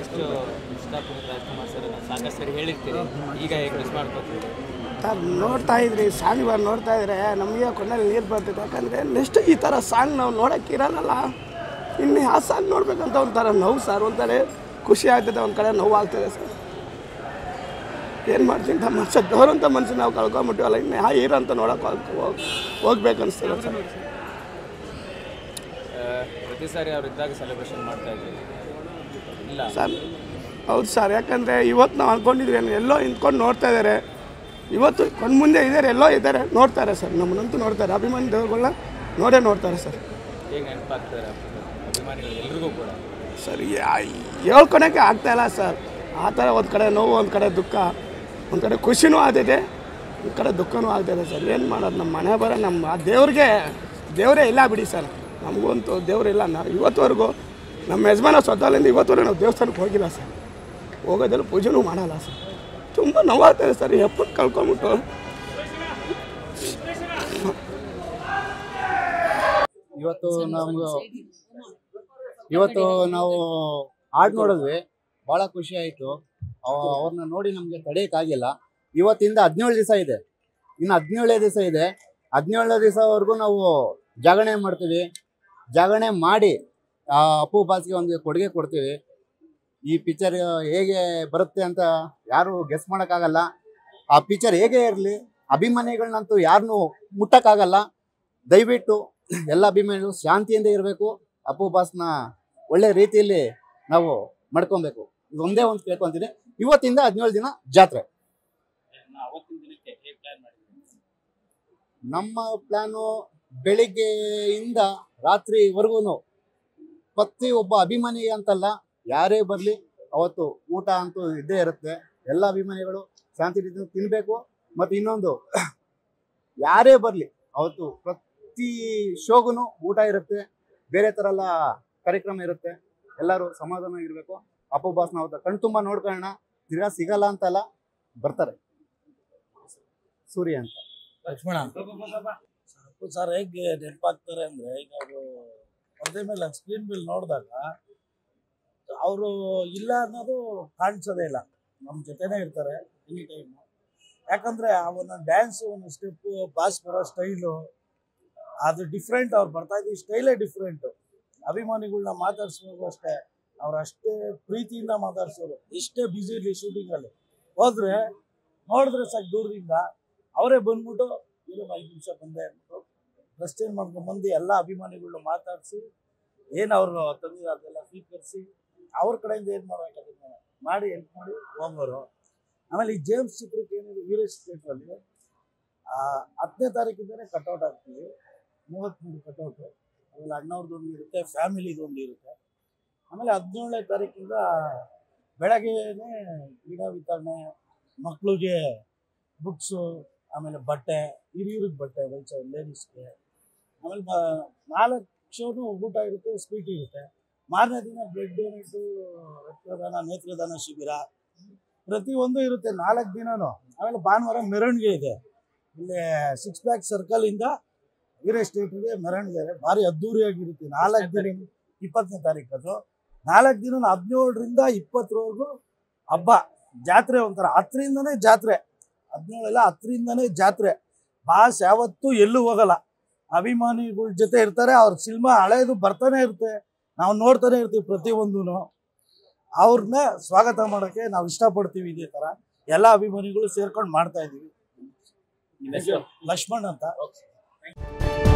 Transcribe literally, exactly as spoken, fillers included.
ಎಷ್ಟು ಇಷ್ಟಪಟ್ಟು ರಾಜ್ಕುಮಾರ್ ಸರ್ ಸಾಕಷ್ಟು ಸರಿ ಹೇಳಿರ್ತೀರಿ, ಈಗ ಹೇಗೆ ಮಿಸ್ ಮಾಡ್ಕೋತೀವಿ ಸರ್? ನೋಡ್ತಾ ಇದ್ರಿ ಸಾಂಗ್ ಬಾರ್ ನೋಡ್ತಾ ಇದ್ರೆ ನಮಗೆ ಕೊನೆಯಲ್ಲಿ ನೀರು ಬರ್ತಿತ್ತು. ಯಾಕಂದರೆ ನೆಕ್ಸ್ಟ್ ಈ ಥರ ಸಾಂಗ್ ನಾವು ನೋಡೋಕ್ಕಿರಲ್ಲ, ಇನ್ನು ಆ ಸಾಂಗ್ ನೋಡ್ಬೇಕಂತ ಒಂಥರ ನೋವು ಸರ್, ಒಂಥರ ಖುಷಿ ಆಗ್ತದೆ, ಒಂದು ಕಡೆ ನೋವು ಆಗ್ತದೆ ಸರ್. ಏನು ಮಾಡ್ತೀನಿ ಅಂತ ಮನ್ಸು ದೋರಂಥ ಮನ್ಸು ನಾವು ಕಳ್ಕೊಂಬಿಟ್ಟಿವಲ್ಲ, ಇನ್ನು ಆ ಹೀರೋ ಅಂತ ನೋಡೋಕೆ ಹೋಗ್ಬೇಕು ಅನಿಸ್ತದೆ ಸರ್. ಪ್ರತಿ ಸಾರಿ ಅವ್ರು ಇದ್ದಾಗ ಸೆಲೆಬ್ರೇಷನ್ ಮಾಡ್ತಾ ಇದ್ದೀವಿ ಇಲ್ಲ ಸರ್? ಹೌದು ಸರ್, ಯಾಕಂದರೆ ಇವತ್ತು ನಾವು ಅಂದ್ಕೊಂಡಿದ್ವಿ ಎಲ್ಲೋ ನಿಂತ್ಕೊಂಡು ನೋಡ್ತಾ ಇದ್ದಾರೆ, ಇವತ್ತು ಕಣ್ಮುಂದೆ ಇದ್ದಾರೆ, ಎಲ್ಲೋ ಇದ್ದಾರೆ, ನೋಡ್ತಾರೆ ಸರ್, ನಮ್ಮನ್ನಂತೂ ನೋಡ್ತಾರೆ, ಅಭಿಮಾನಿ ದೇವ್ರುಗಳನ್ನ ನೋಡೇ ನೋಡ್ತಾರೆ ಸರ್. ಹೇಗೆ ನೆನಪಾಗ್ತಾರೆ ಅಭಿಮಾನಿಗಳು ಎಲ್ರಿಗೂ ಕೂಡ ಸರ್? ಹೇಳ್ಕೊಳಕ್ಕೆ ಆಗ್ತಾಯಿಲ್ಲ ಸರ್, ಆ ಥರ ಒಂದು ಕಡೆ ನೋವು, ಒಂದು ಕಡೆ ದುಃಖ, ಒಂದು ಕಡೆ ಖುಷಿನೂ ಆಗ್ತಿದೆ, ಒಂದು ಕಡೆ ದುಃಖನೂ ಆಗ್ತಾಯಿದೆ ಸರ್. ಏನು ಮಾಡೋದು, ನಮ್ಮ ಮನೆ ಬರೋ ನಮ್ಮ ದೇವ್ರಿಗೆ ದೇವರೇ ಇಲ್ಲ ಬಿಡಿ ಸರ್, ನಮಗಂತೂ ದೇವರಿಲ್ಲ. ನಾವು ಇವತ್ತುವರೆಗೂ ನಮ್ಮ ಯಜಮಾನ ಸ್ವತಃಲಿಂದ ಇವತ್ತುವರೆಗೂ ನಾವು ದೇವಸ್ಥಾನಕ್ಕೆ ಹೋಗಿಲ್ಲ ಸರ್, ಹೋಗೋದ್ರಲ್ಲಿ ಪೂಜೆನೂ ಮಾಡಲ್ಲ ಸರ್. ತುಂಬ ನೋವಾಗ್ತದೆ ಸರ್, ಎಪ್ಪತ್ತು ಕಳ್ಕೊಂಬಿಟ್ಟು. ಇವತ್ತು ನಮ್ಗೆ ಇವತ್ತು ನಾವು ಹಾಡು ನೋಡಿದ್ವಿ, ಭಾಳ ಖುಷಿ ಆಯಿತು. ಅವ್ರನ್ನ ನೋಡಿ ನಮಗೆ ತಡೆಯೋಕ್ಕಾಗಿಲ್ಲ. ಇವತ್ತಿಂದ ಹದಿನೇಳು ದಿವಸ ಇದೆ, ಇನ್ನು ಹದಿನೇಳೇ ದಿವಸ ಇದೆ. ಹದಿನೇಳನೇ ದಿವಸವರೆಗೂ ನಾವು ಜಾಗರಣೆ ಮಾಡ್ತೀವಿ. ಜಾಗರಣೆ ಮಾಡಿ ಅಪ್ಪು ಬಾಸ್ಗೆ ಒಂದು ಕೊಡುಗೆ ಕೊಡ್ತೀವಿ. ಈ ಪಿಕ್ಚರ್ ಹೇಗೆ ಬರುತ್ತೆ ಅಂತ ಯಾರು ಗೆಸ್ ಮಾಡೋಕ್ಕಾಗಲ್ಲ. ಆ ಪಿಕ್ಚರ್ ಹೇಗೆ ಇರಲಿ, ಅಭಿಮಾನಿಗಳನ್ನಂತೂ ಯಾರನ್ನೂ ಮುಟ್ಟೋಕ್ಕಾಗಲ್ಲ. ದಯವಿಟ್ಟು ಎಲ್ಲ ಅಭಿಮಾನಿಗಳು ಶಾಂತಿಯಿಂದ ಇರಬೇಕು. ಅಪ್ಪು ಬಾಸ್ನ ಒಳ್ಳೆ ರೀತಿಯಲ್ಲಿ ನಾವು ಮಾಡ್ಕೊಬೇಕು. ಇದೊಂದೇ ಒಂದು ಕೇಳ್ಕೊತೀನಿ, ಇವತ್ತಿಂದ ಹದಿನೇಳು ದಿನ ಜಾತ್ರೆ. ನಮ್ಮ ಪ್ಲಾನು ಬೆಳಿಗ್ಗೆಯಿಂದ ರಾತ್ರಿವರೆಗೂ ಪ್ರತಿಯೊಬ್ಬ ಅಭಿಮಾನಿ ಅಂತಲ್ಲ, ಯಾರೇ ಬರಲಿ ಅವತ್ತು ಊಟ ಅಂತೂ ಇದ್ದೇ ಇರುತ್ತೆ. ಎಲ್ಲ ಅಭಿಮಾನಿಗಳು ಶಾಂತಿ ರೀತಿಯಿಂದ ತಿನ್ನಬೇಕು. ಮತ್ತು ಇನ್ನೊಂದು, ಯಾರೇ ಬರಲಿ ಅವತ್ತು ಪ್ರತಿ ಶೋಗೂ ಊಟ ಇರುತ್ತೆ, ಬೇರೆ ಥರ ಎಲ್ಲ ಕಾರ್ಯಕ್ರಮ ಇರುತ್ತೆ. ಎಲ್ಲರೂ ಸಮಾಧಾನ ಇರಬೇಕು. ಅಪ್ಪು ಬಾಸ್ನ ಅವತ್ತು ಕಣ್ಣು ತುಂಬ ನೋಡ್ಕೊಳ್ಳೋಣ. ತಿರ್ಗಾ ಸಿಗಲ್ಲ ಅಂತಲ್ಲ, ಬರ್ತಾರೆ. ಸೂರ್ಯ ಅಂತ ಲಕ್ಷ್ಮಣ ಅಪ್ಪು ಸರ್ ಹೇಗೆ ನೆನಪಾಗ್ತಾರೆ ಅಂದರೆ, ಈಗ ಅವರು ಪರದೆ ಮೇಲೆ ಸ್ಕ್ರೀನ್ ಮೇಲೆ ನೋಡಿದಾಗ ಅವರು ಇಲ್ಲ ಅನ್ನೋದು ಕಾಣಿಸೋದೇ ಇಲ್ಲ, ನಮ್ಮ ಜೊತೆನೇ ಇರ್ತಾರೆ ಎನಿ ಟೈಮು. ಯಾಕಂದರೆ ಅವನ ಡ್ಯಾನ್ಸು, ಅವನ ಸ್ಟೆಪ್ಪು, ಬಾಸ್ ಬರೋ ಸ್ಟೈಲು ಅದು ಡಿಫ್ರೆಂಟ್. ಅವ್ರು ಬರ್ತಾ ಇದ್ದ ಸ್ಟೈಲೇ ಡಿಫ್ರೆಂಟು. ಅಭಿಮಾನಿಗಳನ್ನ ಮಾತಾಡ್ಸೋದು ಅಷ್ಟೇ, ಅವ್ರು ಅಷ್ಟೇ ಪ್ರೀತಿಯಿಂದ ಮಾತಾಡ್ಸೋರು. ಎಷ್ಟೇ ಬ್ಯುಸಿ ಇರಲಿ ಶೂಟಿಂಗಲ್ಲಿ ಹೋದರೆ ನೋಡಿದ್ರೆ ಸಾಕು ದೂರದಿಂದ ಅವರೇ ಬಂದ್ಬಿಟ್ಟು ಇರೋ ಐದು ನಿಮಿಷ ಬಂದೆ ಅಂದ್ಬಿಟ್ಟು ಡ್ರೆಸ್ ಚೇಂಜ್ ಮಾಡ್ಕೊಂಡ್ಬಂದು ಎಲ್ಲ ಅಭಿಮಾನಿಗಳನ್ನ ಮಾತಾಡಿಸಿ, ಏನು ಅವರು ತಂದಿರೋ ಅದೆಲ್ಲ ಸ್ವೀಕರಿಸಿ, ಅವ್ರ ಕಡೆಯಿಂದ ಏನು ಮಾಡಬೇಕಾದ್ರೆ ಮಾಡಿ ಹೆಲ್ಪ್ ಮಾಡಿ ಹೋಗೋರು. ಆಮೇಲೆ ಈ ಜೇಮ್ಸ್ ಚಿತ್ರಕ್ಕೆ ಏನಿದೆ ವೀರೇಶ್ ಥಿಯೇಟ್ರಲ್ಲಿ ಹತ್ತನೇ ತಾರೀಕಿಂದಲೇ ಕಟ್ಔಟ್ ಆಗ್ತೀವಿ. ಮೂವತ್ತ್ಮೂರು ಕಟ್ಔಟು, ಆಮೇಲೆ ಅಣ್ಣವ್ರದ್ದೊಂದು ಇರುತ್ತೆ, ಫ್ಯಾಮಿಲಿದೊಂದು ಇರುತ್ತೆ. ಆಮೇಲೆ ಹದಿನೇಳನೇ ತಾರೀಕಿಂದ ಬೆಳಗ್ಗೆನೇ ಕ್ರೀಡಾ ವಿತರಣೆ, ಮಕ್ಕಳಿಗೆ ಬುಕ್ಸು, ಆಮೇಲೆ ಬಟ್ಟೆ, ಹಿರಿಯೂರಿಗೆ ಬಟ್ಟೆ, ವೈಲ್ಸ್ ಲೇಡೀಸ್ಗೆ. ಆಮೇಲೆ ನಾಲ್ಕು ಶೋನು ಊಟ ಇರುತ್ತೆ, ಸ್ವೀಟ್ ಇರುತ್ತೆ. ಮಾರನೇ ದಿನ ಬ್ಲಡ್ ಡೊನೇಟು, ರಕ್ತದಾನ, ನೇತ್ರದಾನ ಶಿಬಿರ, ಪ್ರತಿಯೊಂದು ಇರುತ್ತೆ ನಾಲ್ಕು ದಿನವೂ. ಆಮೇಲೆ ಭಾನುವಾರ ಮೆರವಣಿಗೆ ಇದೆ, ಇಲ್ಲಿ ಸಿಕ್ಸ್ ಪ್ಯಾಕ್ ಸರ್ಕಲಿಂದ ವೀರೇಶ್ ಥಿಯೇಟ್ರಿಗೆ ಮೆರವಣಿಗೆ ಇದೆ. ಭಾರಿ ಅದ್ದೂರಿಯಾಗಿರುತ್ತೆ. ನಾಲ್ಕು ದಿನ, ಇಪ್ಪತ್ತನೇ ತಾರೀಕು ಅದು. ನಾಲ್ಕು ದಿನ ಹದಿನೇಳರಿಂದ ಇಪ್ಪತ್ತರವರೆಗೂ ಹಬ್ಬ ಜಾತ್ರೆ ಒಂಥರ. ಹತ್ತರಿಂದನೇ ಜಾತ್ರೆ, ಹದಿನೇಳೆಲ್ಲ ಹತ್ತರಿಂದನೇ ಜಾತ್ರೆ. ಬಾಸ್ ಯಾವತ್ತೂ ಎಲ್ಲೂ ಹೋಗಲ್ಲ, ಅಭಿಮಾನಿಗಳ ಜೊತೆ ಇರ್ತಾರೆ. ಅವ್ರ ಸಿನಿಮಾ ಹಳೆಯದು ಬರ್ತಾನೆ ಇರುತ್ತೆ, ನಾವು ನೋಡ್ತಾನೆ ಇರ್ತೀವಿ. ಪ್ರತಿಯೊಂದೂ ಅವ್ರನ್ನ ಸ್ವಾಗತ ಮಾಡೋಕ್ಕೆ ನಾವು ಇಷ್ಟಪಡ್ತೀವಿ. ಇದೇ ಥರ ಎಲ್ಲ ಅಭಿಮಾನಿಗಳು ಸೇರ್ಕೊಂಡು ಮಾಡ್ತಾ ಇದ್ದೀವಿ. ಲಕ್ಷ್ಮಣ್ ಅಂತ.